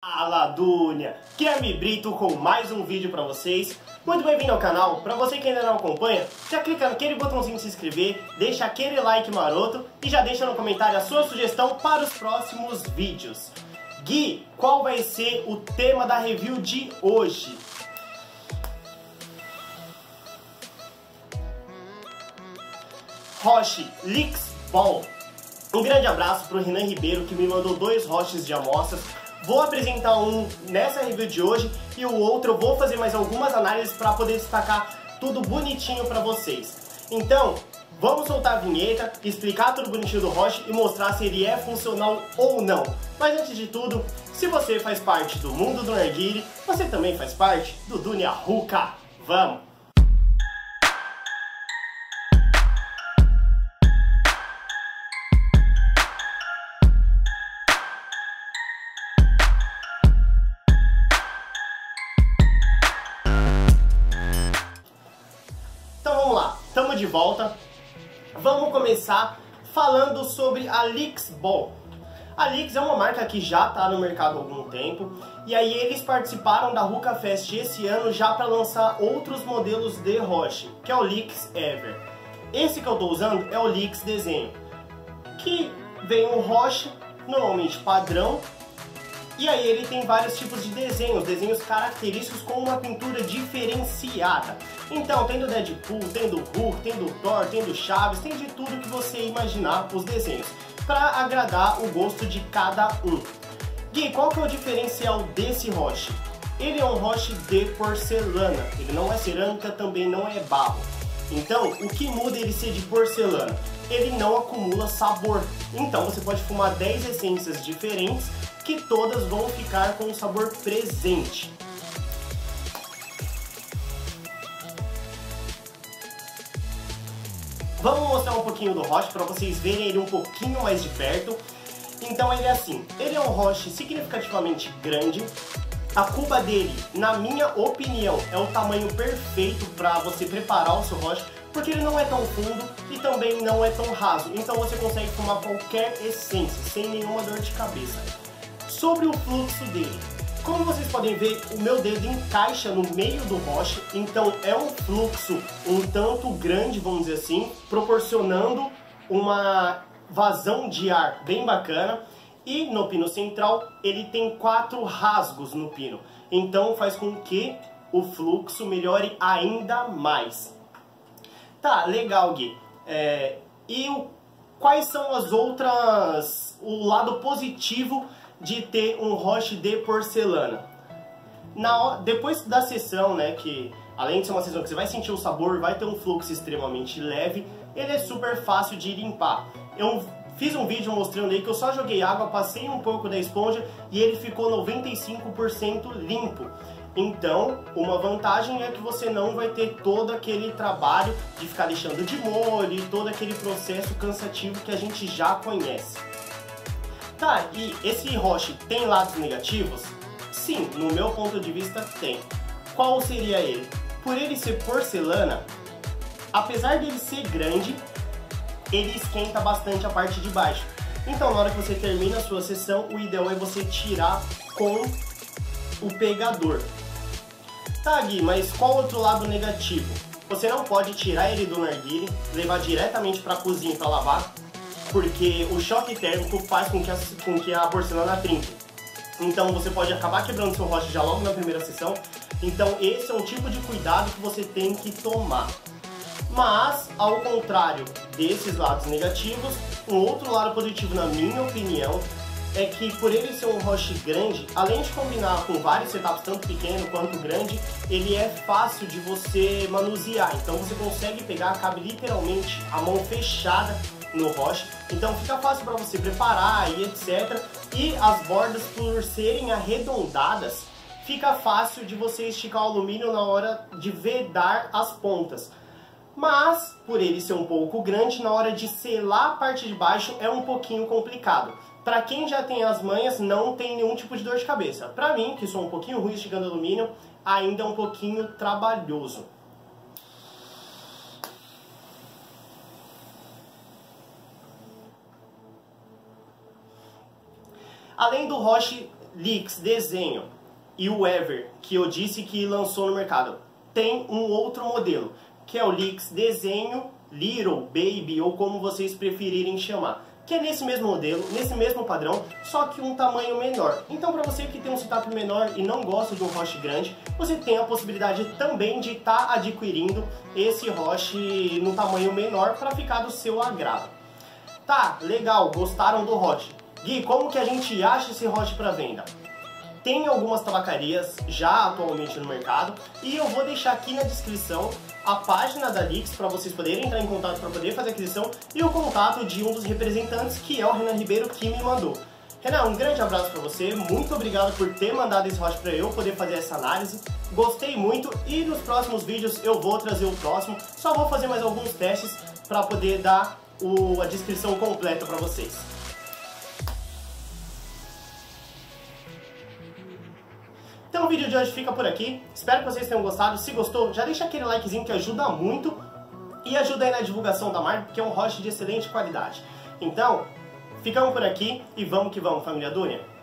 Fala, Dunha! Que é Mibrito com mais um vídeo pra vocês. Muito bem-vindo ao canal. Pra você que ainda não acompanha, já clica naquele botãozinho de se inscrever, deixa aquele like maroto e já deixa no comentário a sua sugestão para os próximos vídeos. Gui, qual vai ser o tema da review de hoje? Rosh Lyx Bowl. Um grande abraço pro Renan Ribeiro que me mandou dois Roches de amostras. Vou apresentar um nessa review de hoje e o outro eu vou fazer mais algumas análises para poder destacar tudo bonitinho para vocês. Então, vamos soltar a vinheta, explicar tudo bonitinho do Rosh e mostrar se ele é funcional ou não. Mas antes de tudo, se você faz parte do mundo do narguile, você também faz parte do Dünya Hookah. Vamos! De volta, vamos começar falando sobre a Lyx Bowl. A Lyx é uma marca que já está no mercado há algum tempo, e aí eles participaram da Ruca Fest esse ano já para lançar outros modelos de Rosh, que é o Lyx Ever. Esse que eu estou usando é o Lyx Desenho, que vem um Rosh normalmente padrão, e aí ele tem vários tipos de desenhos característicos com uma pintura diferenciada. Então, tem do Deadpool, tem do Hulk, tem do Thor, tem do Chaves, tem de tudo que você imaginar os desenhos, para agradar o gosto de cada um. Gui, qual que é o diferencial desse Rosh? Ele é um Rosh de porcelana, ele não é cerâmica, também não é barro. Então, o que muda ele ser de porcelana? Ele não acumula sabor, então você pode fumar 10 essências diferentes, que todas vão ficar com o sabor presente. Vamos mostrar um pouquinho do Rosh para vocês verem ele um pouquinho mais de perto. Então ele é assim, ele é um Rosh significativamente grande. A cuba dele, na minha opinião, é o tamanho perfeito para você preparar o seu Rosh, porque ele não é tão fundo e também não é tão raso. Então você consegue fumar qualquer essência, sem nenhuma dor de cabeça. Sobre o fluxo dele, como vocês podem ver, o meu dedo encaixa no meio do Rosh, então é um fluxo um tanto grande, vamos dizer assim, proporcionando uma vazão de ar bem bacana. E no pino central ele tem 4 rasgos no pino, então faz com que o fluxo melhore ainda mais. Tá, legal, Gui. Quais são as outras... o lado positivo de ter um Rosh de porcelana? Depois da sessão, né, que além de ser uma sessão que você vai sentir o sabor, vai ter um fluxo extremamente leve, ele é super fácil de limpar. Eu fiz um vídeo mostrando aí que eu só joguei água, passei um pouco da esponja e ele ficou 95% limpo. Então, uma vantagem é que você não vai ter todo aquele trabalho de ficar deixando de molho e todo aquele processo cansativo que a gente já conhece. Tá, e esse Rosh tem lados negativos? Sim, no meu ponto de vista tem. Qual seria ele? Por ele ser porcelana, apesar dele ser grande, ele esquenta bastante a parte de baixo. Então na hora que você termina a sua sessão, o ideal é você tirar com o pegador. Tá, Gui, mas qual outro lado negativo? Você não pode tirar ele do narguile, levar diretamente para a cozinha para lavar, porque o choque térmico faz com que a porcelana trinque. Então você pode acabar quebrando seu Rosh já logo na primeira sessão. Então esse é um tipo de cuidado que você tem que tomar. Mas, ao contrário desses lados negativos, um outro lado positivo, na minha opinião, é que por ele ser um Rosh grande, além de combinar com vários setups, tanto pequeno quanto grande, ele é fácil de você manusear. Então você consegue pegar, cabe literalmente a mão fechada no Rosh, então fica fácil para você preparar e etc. E as bordas, por serem arredondadas, fica fácil de você esticar o alumínio na hora de vedar as pontas. Mas, por ele ser um pouco grande, na hora de selar a parte de baixo é um pouquinho complicado. Para quem já tem as manhas, não tem nenhum tipo de dor de cabeça. Para mim, que sou um pouquinho ruim esticando alumínio, ainda é um pouquinho trabalhoso. Além do Rosh Lyx Desenho e o Ever, que eu disse que lançou no mercado, tem um outro modelo, que é o Lyx Desenho Little Baby, ou como vocês preferirem chamar, que é nesse mesmo modelo, nesse mesmo padrão, só que um tamanho menor. Então, para você que tem um setup menor e não gosta de um Rosh grande, você tem a possibilidade também de estar adquirindo esse Rosh no tamanho menor para ficar do seu agrado. Tá, legal, gostaram do Rosh. Gui, como que a gente acha esse Rosh para venda? Tem algumas tabacarias já atualmente no mercado e eu vou deixar aqui na descrição a página da Lyx para vocês poderem entrar em contato para poder fazer aquisição e o contato de um dos representantes, que é o Renan Ribeiro, que me mandou. Renan, um grande abraço para você, muito obrigado por ter mandado esse Rosh para eu poder fazer essa análise, gostei muito e nos próximos vídeos eu vou trazer o próximo, só vou fazer mais alguns testes para poder dar a descrição completa para vocês. Então o vídeo de hoje fica por aqui, espero que vocês tenham gostado, se gostou já deixa aquele likezinho que ajuda muito e ajuda aí na divulgação da marca, que é um Rosh de excelente qualidade. Então, ficamos por aqui e vamos que vamos, família Dünya!